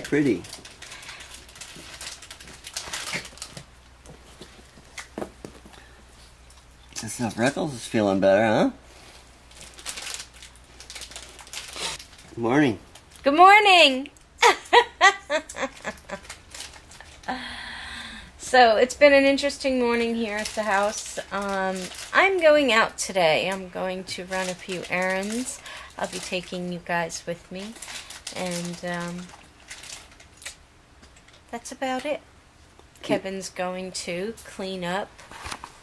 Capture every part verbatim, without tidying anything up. very pretty. That's how Freckles is feeling better, huh? Good morning. Good morning. So it's been an interesting morning here at the house. Um, I'm going out today. I'm going to run a few errands. I'll be taking you guys with me. And um, that's about it. Kevin's going to clean up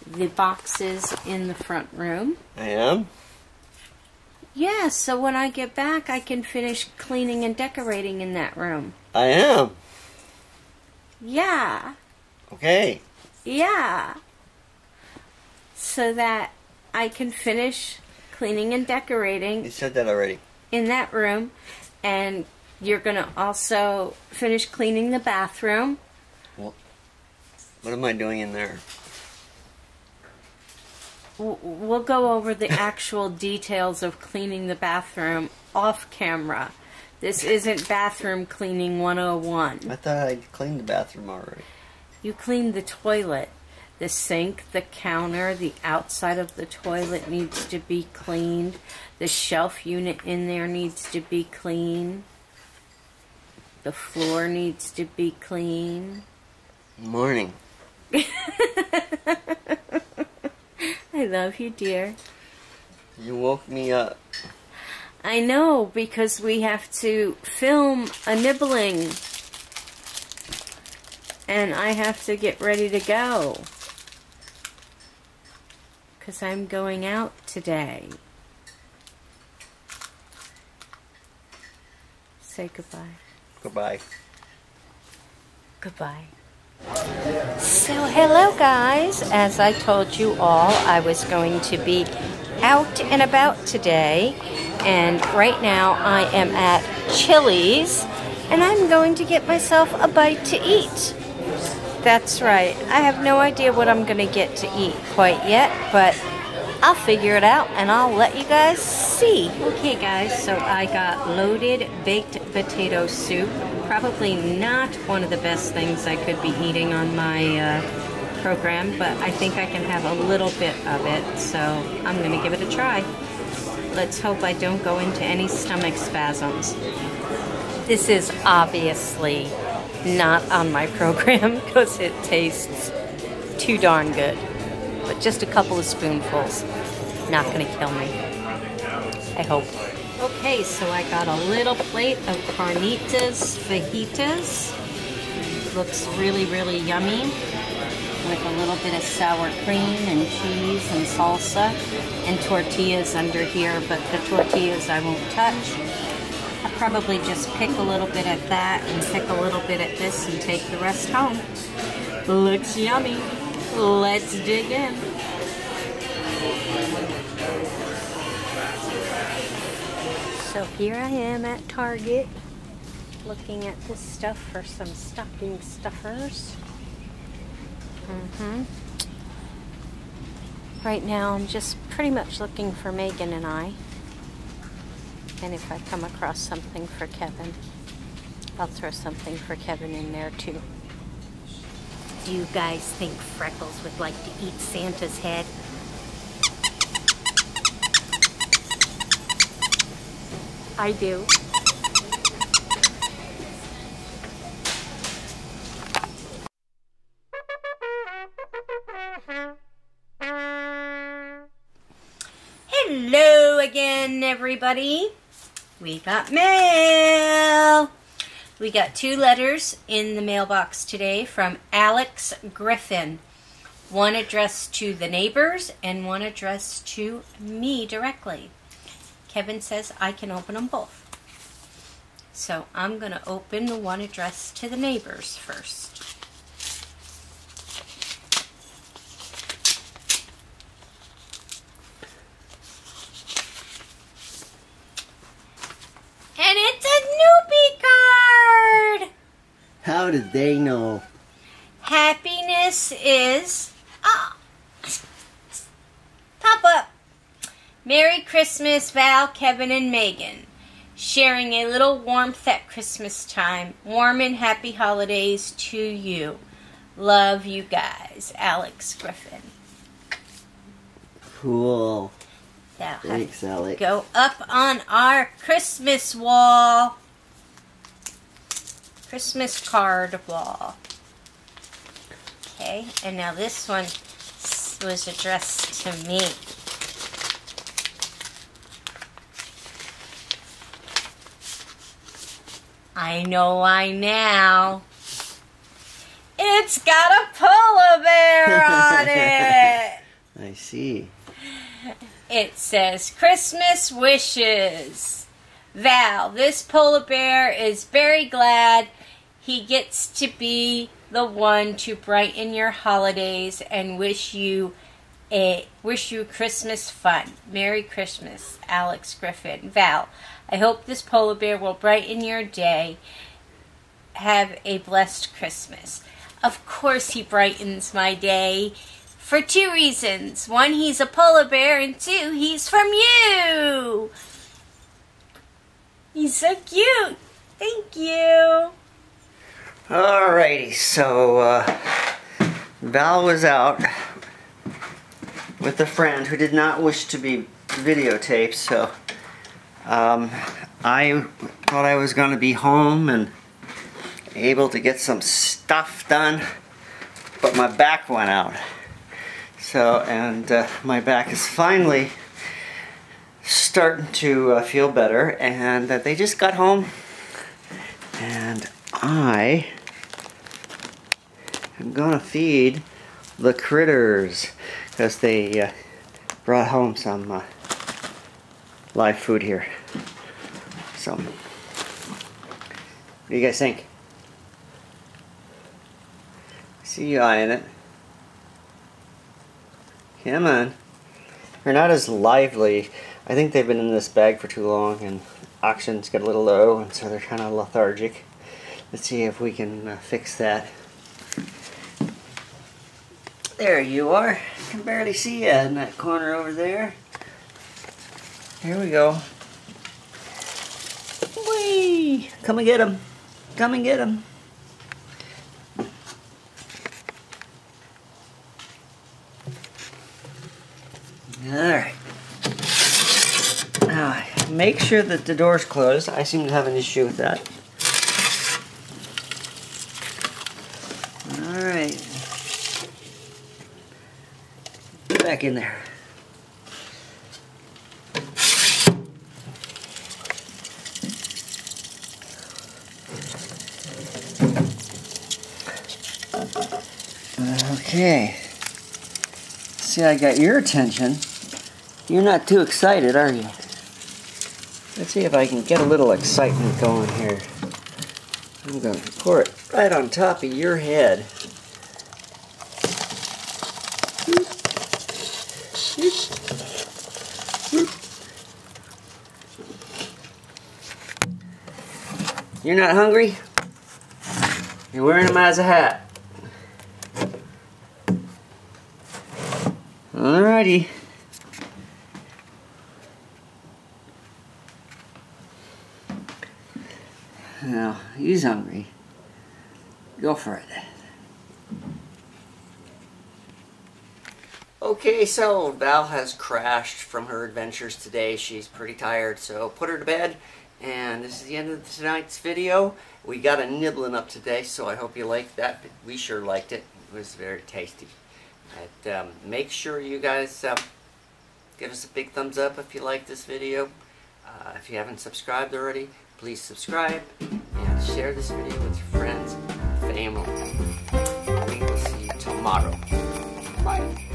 the boxes in the front room. I am? Yeah, so when I get back, I can finish cleaning and decorating in that room. I am? Yeah. Okay. Yeah. So that I can finish cleaning and decorating. You said that already. In that room. And you're going to also finish cleaning the bathroom. Well, what am I doing in there? We'll go over the actual details of cleaning the bathroom off camera. This isn't bathroom cleaning one oh one. I thought I cleaned the bathroom already. You clean the toilet. The sink, the counter, the outside of the toilet needs to be cleaned. The shelf unit in there needs to be clean. The floor needs to be clean. Morning. I love you, dear. You woke me up. I know, because we have to film a nibbling. And I have to get ready to go. Because I'm going out today. Say goodbye. Goodbye. Goodbye. So hello guys. As I told you all, I was going to be out and about today. And right now I am at Chili's. And I'm going to get myself a bite to eat. That's right. I have no idea what I'm going to get to eat quite yet, but I'll figure it out and I'll let you guys see. Okay guys, so I got loaded baked potato soup. Probably not one of the best things I could be eating on my uh, program, but I think I can have a little bit of it, so I'm going to give it a try. Let's hope I don't go into any stomach spasms. This is obviously not on my program because it tastes too darn good, but just a couple of spoonfuls, not gonna kill me, I hope. Okay, so I got a little plate of carnitas fajitas. Looks really really yummy with a little bit of sour cream and cheese and salsa and tortillas under here, but the tortillas I won't touch. I'll probably just pick a little bit at that and pick a little bit at this and take the rest home. Looks yummy. Let's dig in. So here I am at Target looking at this stuff for some stocking stuffers. Mm-hmm. Right now I'm just pretty much looking for Megan and I. And if I come across something for Kevin, I'll throw something for Kevin in there too. Do you guys think Freckles would like to eat Santa's head? I do. Hello again, everybody. We got mail! We got two letters in the mailbox today from Alex Griffin. One addressed to the neighbors and one addressed to me directly. Kevin says I can open them both. So I'm going to open the one addressed to the neighbors first. How did they know? Happiness is... Oh, pop up. Merry Christmas, Val, Kevin, and Megan. sharing a little warmth at Christmas time. Warm and happy holidays to you. Love you guys. Alex Griffin. Cool. Now, thanks, Alex. Go up on our Christmas wall. Christmas card wall. Okay, and now this one was addressed to me. I know why now. It's got a polar bear on it. I see. It says Christmas wishes. Val, this polar bear is very glad he gets to be the one to brighten your holidays and wish you a wish you Christmas fun. Merry Christmas, Alex Griffin. Val, I hope this polar bear will brighten your day. Have a blessed Christmas. Of course he brightens my day for two reasons. One, he's a polar bear, and two, he's from you. He's so cute. Thank you. Alrighty, so uh, Val was out with a friend who did not wish to be videotaped, so um, I thought I was going to be home and able to get some stuff done, but my back went out. So, and uh, my back is finally starting to uh, feel better, and uh, they just got home, and I am gonna feed the critters, because they uh, brought home some uh, live food here. So, what do you guys think? See you eyeing it. Come on. They're not as lively. I think they've been in this bag for too long and oxygen's got a little low, and so they're kind of lethargic. Let's see if we can uh, fix that. There you are. I can barely see you in that corner over there. Here we go. Whee! Come and get them. Come and get them. Alright. Uh, make sure that the door's closed. I seem to have an issue with that. Alright. Get back in there. Okay. See, I got your attention. You're not too excited, are you? Let's see if I can get a little excitement going here. I'm going to pour it right on top of your head. You're not hungry? You're wearing them as a hat. Alrighty. Now, he's hungry. Go for it. Okay, so Val has crashed from her adventures today. She's pretty tired, so put her to bed. And this is the end of tonight's video. We got a nibbling up today, so I hope you liked that. We sure liked it. It was very tasty. But, um, make sure you guys uh, give us a big thumbs up if you like this video. Uh, if you haven't subscribed already, please subscribe and share this video with your friends and family. We will see you tomorrow. Bye.